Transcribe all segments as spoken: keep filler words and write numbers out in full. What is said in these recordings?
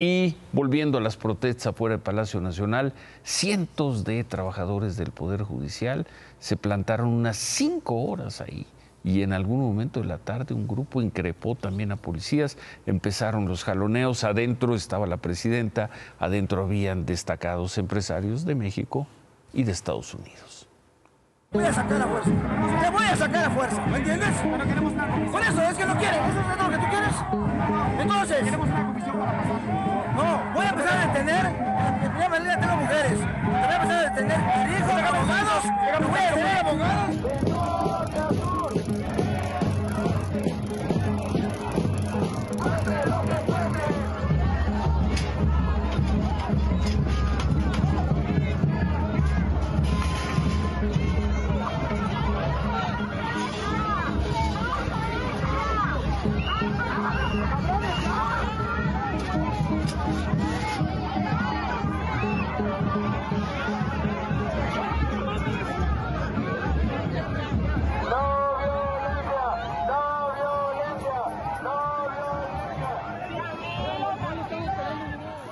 Y volviendo a las protestas afuera del Palacio Nacional, cientos de trabajadores del Poder Judicial se plantaron unas cinco horas ahí. Y en algún momento de la tarde un grupo increpó también a policías, empezaron los jaloneos, adentro estaba la presidenta, adentro habían destacados empresarios de México y de Estados Unidos. Te voy a sacar a fuerza, te voy a sacar a fuerza, ¿me entiendes? No queremos nada. Por eso, es que no quieres, eso es lo que tú quieres. Entonces, queremos una comisión para pasar. No, voy a empezar a detener, en primera manera tengo mujeres, te voy a empezar a detener hijos, abogados, te voy a detener abogados.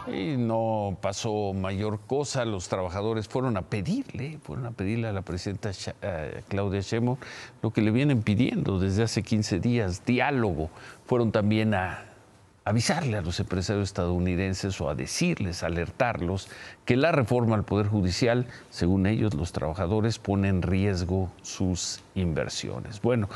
Y no pasó mayor cosa, los trabajadores fueron a pedirle, fueron a pedirle a la presidenta uh, Claudia Sheinbaum lo que le vienen pidiendo desde hace quince días, diálogo. Fueron también a avisarle a los empresarios estadounidenses o a decirles, alertarlos, que la reforma al Poder Judicial, según ellos, los trabajadores, pone en riesgo sus inversiones. Bueno.